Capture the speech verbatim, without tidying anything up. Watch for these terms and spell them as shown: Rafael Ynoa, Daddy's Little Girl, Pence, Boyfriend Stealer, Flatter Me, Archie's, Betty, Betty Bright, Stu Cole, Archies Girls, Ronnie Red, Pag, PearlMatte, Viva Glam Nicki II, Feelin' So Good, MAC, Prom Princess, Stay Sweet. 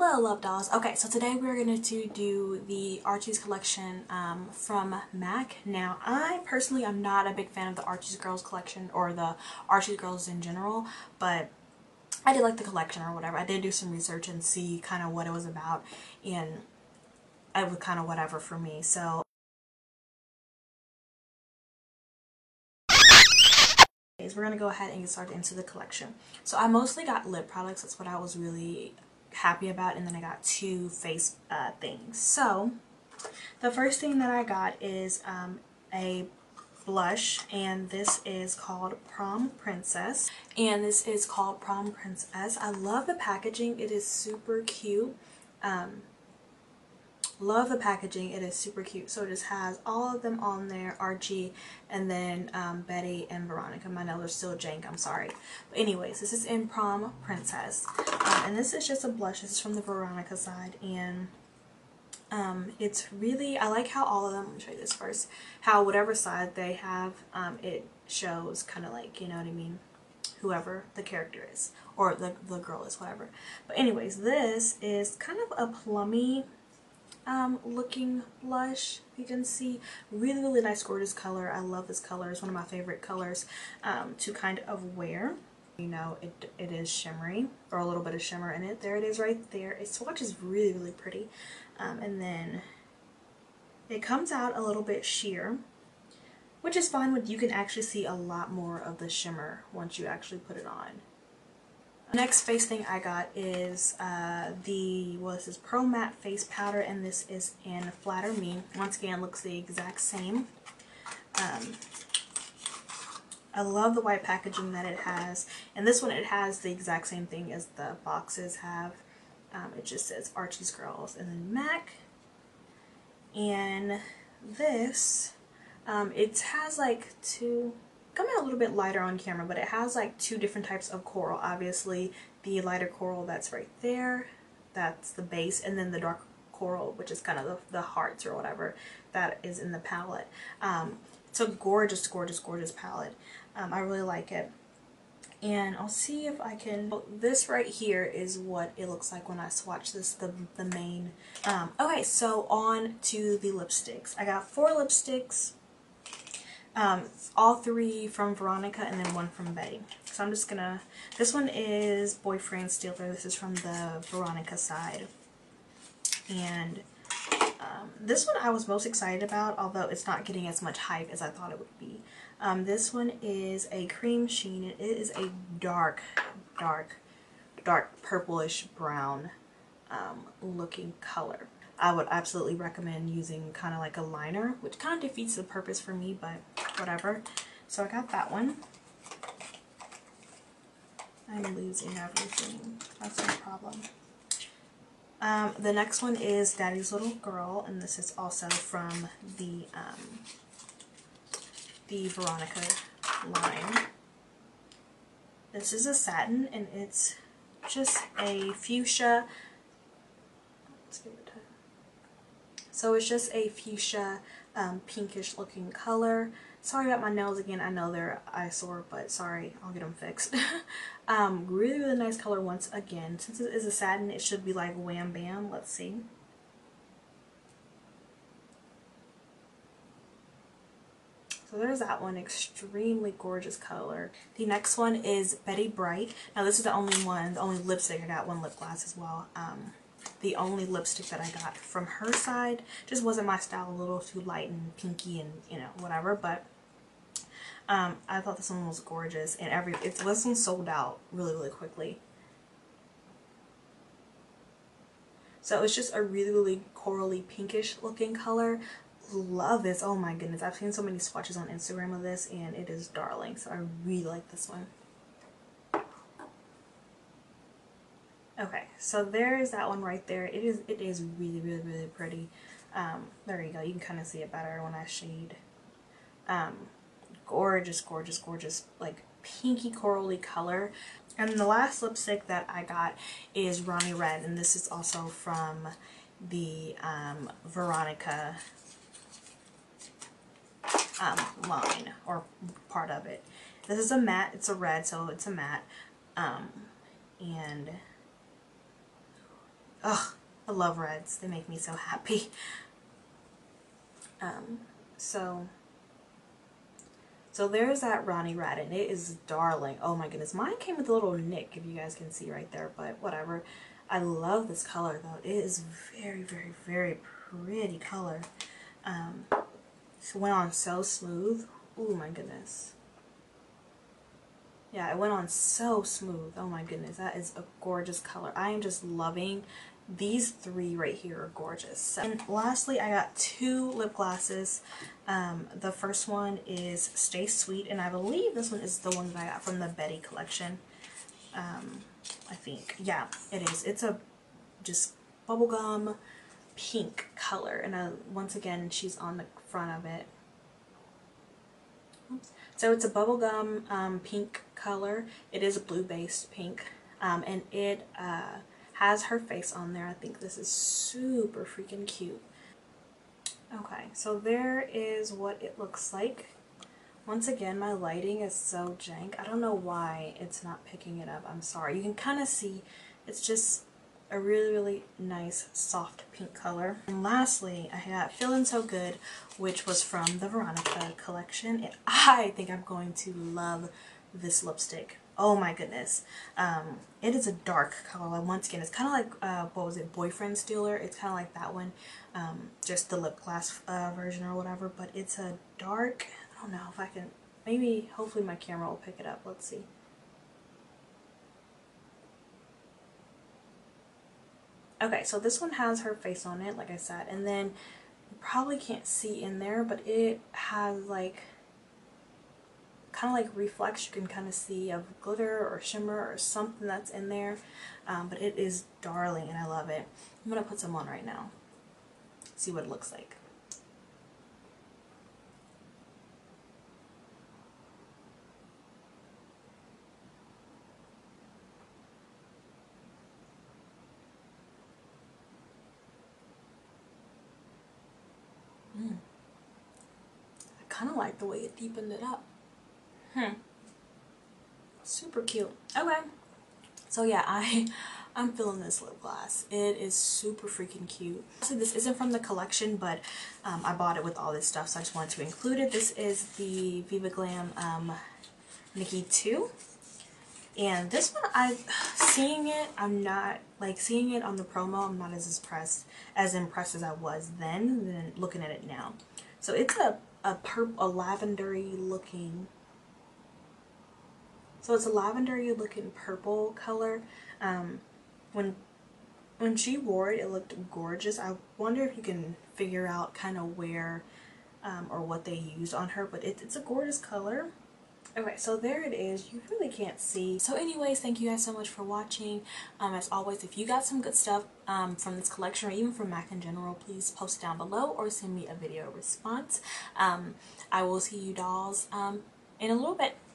Hello, Love Dolls. Okay, so today we're going to do the Archie's collection um, from MAC. Now, I personally am not a big fan of the Archie's Girls collection or the Archie's Girls in general, but I did like the collection or whatever. I did do some research and see kind of what it was about, and it was kind of whatever for me. So, we're going to go ahead and get started into the collection. So, I mostly got lip products. That's what I was really happy about, and then I got two face uh, things. So the first thing that I got is um, a blush, and this is called Prom Princess and this is called Prom Princess. I love the packaging. It is super cute. Um, love the packaging. It is super cute. So it just has all of them on there, Archie, and then um, Betty and Veronica. My nails are still jank, I'm sorry. But anyways, this is in Prom Princess. Um, and this is just a blush. This is from the Veronica side, and um, it's really, I like how all of them, let me show you this first, how whatever side they have, um, it shows kind of like, you know what I mean, whoever the character is, or the, the girl is, whatever. But anyways, this is kind of a plummy Um, looking blush. You can see really really nice gorgeous color. I love this color. It's one of my favorite colors um, to kind of wear. You know, it, it is shimmery, or a little bit of shimmer in it. There it is right there. Its swatch is really really pretty, um, and then it comes out a little bit sheer, which is fine. But you can actually see a lot more of the shimmer once you actually put it on. Next face thing I got is uh, the, well, this is PearlMatte face powder, and this is in Flatter Me. Once again, looks the exact same. Um, I love the white packaging that it has, and this one, it has the exact same thing as the boxes have. Um, it just says Archie's Girls and then MAC. And this, um, it has like two... coming out a little bit lighter on camera, but it has like two different types of coral. Obviously the lighter coral that's right there, that's the base, and then the dark coral, which is kind of the, the hearts or whatever, that is in the palette. Um, it's a gorgeous gorgeous gorgeous palette. um, I really like it, and I'll see if I can, this right here is what it looks like when I swatch this, the, the main. Um, okay, so on to the lipsticks. I got four lipsticks. Um, all three from Veronica and then one from Betty. So I'm just gonna, this one is Boyfriend Stealer. This is from the Veronica side. And um, this one I was most excited about, although it's not getting as much hype as I thought it would be. Um, this one is a cream sheen, and it is a dark, dark, dark purplish brown um, looking color. I would absolutely recommend using kind of like a liner, which kind of defeats the purpose for me, but whatever. So I got that one. I'm losing everything. That's no problem. Um, the next one is Daddy's Little Girl, and this is also from the um, the Veronica line. This is a satin, and it's just a fuchsia. Let's give it a So it's just a fuchsia, um, pinkish looking color. Sorry about my nails again. I know they're eyesore, but sorry, I'll get them fixed. um, really, really nice color once again. Since it is a satin, it should be like wham bam. Let's see. So there's that one, extremely gorgeous color. The next one is Betty Bright. Now this is the only one, the only lipstick. I got one lip gloss as well. Um, the only lipstick that I got from her side. Just wasn't my style, a little too light and pinky and, you know, whatever, but um, I thought this one was gorgeous, and every it's this one sold out really really quickly. So it's just a really really corally pinkish looking color. Love this. Oh my goodness, I've seen so many swatches on Instagram of this, and it is darling. So I really like this one. Okay, so there is that one right there. It is it is really, really, really pretty. Um, there you go. You can kind of see it better when I shade. Um, gorgeous, gorgeous, gorgeous, like pinky corally color. And the last lipstick that I got is Ronnie Red, and this is also from the um, Veronica um, line, or part of it. This is a matte. It's a red, so it's a matte. Um, and... Ugh, I love reds. They make me so happy. Um, so, so there's that Ronnie Red, and it is darling. Oh my goodness. Mine came with a little nick, if you guys can see right there, but whatever. I love this color though. It is very, very, very pretty color. Um, it went on so smooth. Oh my goodness. Yeah, it went on so smooth. Oh my goodness, that is a gorgeous color. I am just loving these three right here. Are gorgeous. And lastly, I got two lip glosses. Um, the first one is Stay Sweet, and I believe this one is the one that I got from the Betty collection. Um, I think, yeah, it is. It's a just bubblegum pink color, and I, once again, she's on the front of it. Oops. So it's a bubblegum um, pink color. It is a blue-based pink, um, and it uh, has her face on there. I think this is super freaking cute. Okay, so there is what it looks like. Once again, my lighting is so jank. I don't know why it's not picking it up. I'm sorry. You can kind of see it's just a really, really nice soft pink color. And lastly, I got Feelin' So Good, which was from the Veronica collection, and I think I'm going to love this lipstick. Oh my goodness. Um, it is a dark color. Once again, it's kind of like, uh, what was it, Boyfriend Stealer? It's kind of like that one, um, just the lip gloss uh, version or whatever, but it's a dark, I don't know if I can, maybe, hopefully my camera will pick it up. Let's see. Okay, so this one has her face on it, like I said, and then you probably can't see in there, but it has like kind of like reflex. You can kind of see of glitter or shimmer or something that's in there, um, but it is darling and I love it. I'm gonna put some on right now, see what it looks like. Kind of like the way it deepened it up. Hmm. Super cute. Okay. So yeah, I, I'm feeling this lip gloss. It is super freaking cute. So this isn't from the collection, but um, I bought it with all this stuff, so I just wanted to include it. This is the Viva Glam um, Nicki two. And this one, I seeing it, I'm not, like seeing it on the promo, I'm not as impressed, as impressed as I was then, than looking at it now. So it's a a purple, a lavendery looking, so it's a lavendery looking purple color. Um, when when she wore it, it looked gorgeous. I wonder if you can figure out kind of where um, or what they used on her, but it, it's a gorgeous color. Okay, so there it is. You really can't see. So anyways, thank you guys so much for watching. Um, as always, if you got some good stuff um, from this collection or even from MAC in general, please post it down below or send me a video response. Um, I will see you dolls um, in a little bit.